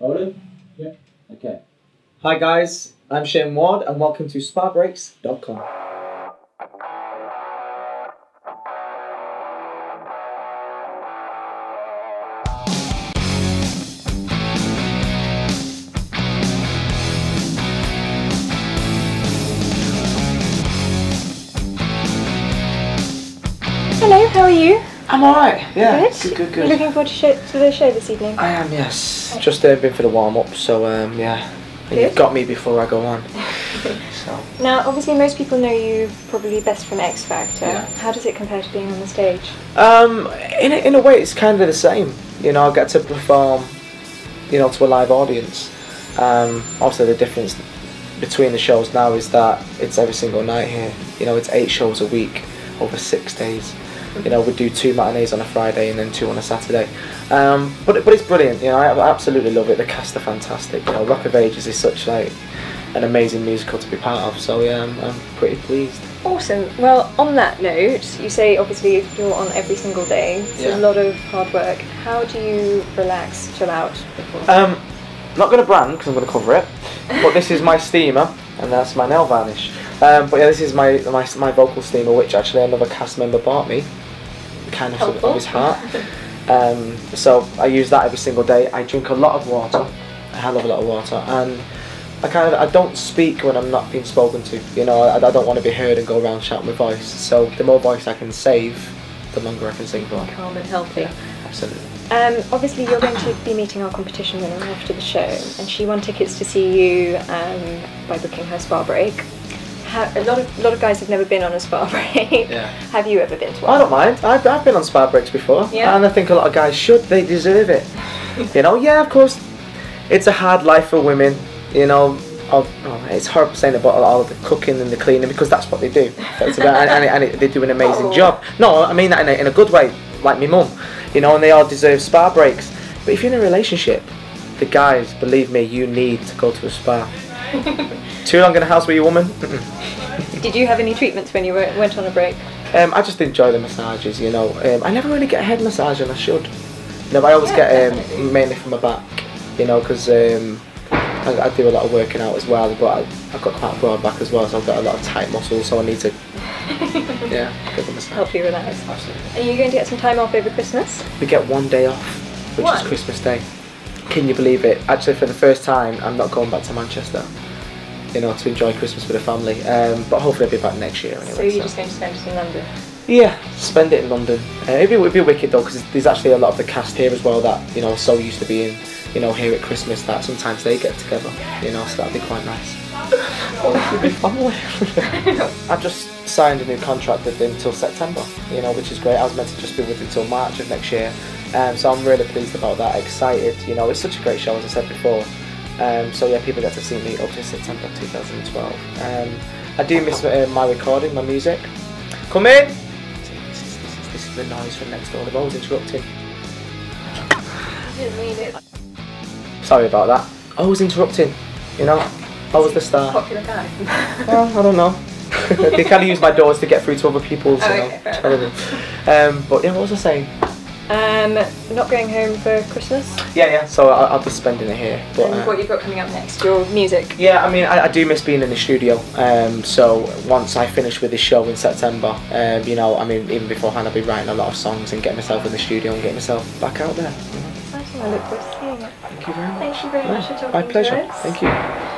Loaded? Yeah. Okay. Hi guys, I'm Shayne Ward and welcome to SpaBreaks.com. Hello, how are you? I'm alright, yeah. Good. Looking forward to the show this evening? I am, yes. Right. Just been for the warm-up, so yeah. You've got me before I go on. So. Now, obviously most people know you probably best from X Factor. Yeah. How does it compare to being on the stage? In a way, it's kind of the same. You know, I get to perform, you know, to a live audience. Also, the difference between the shows now is that it's every single night here. You know, it's 8 shows a week over 6 days. You know, we do 2 matinees on a Friday and then 2 on a Saturday. But it's brilliant. You know, I absolutely love it. The cast are fantastic. You know, Rock of Ages is such like an amazing musical to be part of. So yeah, I'm pretty pleased. Awesome. Well, on that note, you say obviously you're on every single day. It's a lot of hard work. How do you relax, chill out before? Not going to brand because I'm going to cover it. But this is my steamer and that's my nail varnish. But yeah, this is my vocal steamer, which actually another cast member bought me, kind of his heart. So I use that every single day. I drink a lot of water, a hell of a lot of water, and I don't speak when I'm not being spoken to. You know, I don't want to be heard and go around shouting my voice. So the more voice I can save, the longer I can sing for. Calm and healthy. Yeah, absolutely. Obviously, you're going to be meeting our competition winner after the show, and she won tickets to see you by booking her spa break. A lot of guys have never been on a spa break. Yeah. Have you ever been to one? I don't mind. I've been on spa breaks before, and I think a lot of guys should. They deserve it. You know, yeah, of course. It's a hard life for women. You know, it's horrible saying about all the cooking and the cleaning because that's what they do. And they do an amazing job. No, I mean that in a good way, like my mum. You know, and they all deserve spa breaks. But if you're in a relationship, the guys, believe me, you need to go to a spa. Too long in a house with your woman. Did you have any treatments when you went on a break? I just enjoy the massages, you know. I never really get a head massage, and I should. You know, I always get mainly from my back, you know, because I do a lot of working out as well. But I've got quite a broad back as well, so I've got a lot of tight muscles, so I need to get the massage. Help you relax. Absolutely. Are you going to get some time off over Christmas? We get one day off, which is Christmas Day. Can you believe it? Actually, for the first time, I'm not going back to Manchester, you know, to enjoy Christmas with the family. But hopefully I'll be back next year anyway. So you're just going to spend it in London? Yeah, spend it in London. It'd be wicked though, because there's actually a lot of the cast here as well that, you know, so used to being, you know, here at Christmas that sometimes they get together, you know, so that'd be quite nice. It'd be family. I've just signed a new contract with them until September, you know, which is great. I was meant to just be with them until March of next year. So I'm really pleased about that, excited, you know, it's such a great show as I said before. So yeah, people get to see me up to September 2012. I do miss my recording, my music. Come in! This is the noise from next door, the road's interrupting. I didn't mean it. Sorry about that. I was interrupting, you know. I was the star. Popular guy? Well, I don't know. They kind of use my doors to get through to other people's, you know. But yeah, what was I saying? Not going home for Christmas? Yeah, so I'll be spending it here. But, and what you've got coming up next, your music? Yeah, I mean, I do miss being in the studio, so once I finish with this show in September, you know, I mean, even beforehand I'll be writing a lot of songs and getting myself in the studio and getting myself back out there. You know? I look forward to seeing it. Thank you very much. Thank you very much for talking to us. My pleasure. Thank you.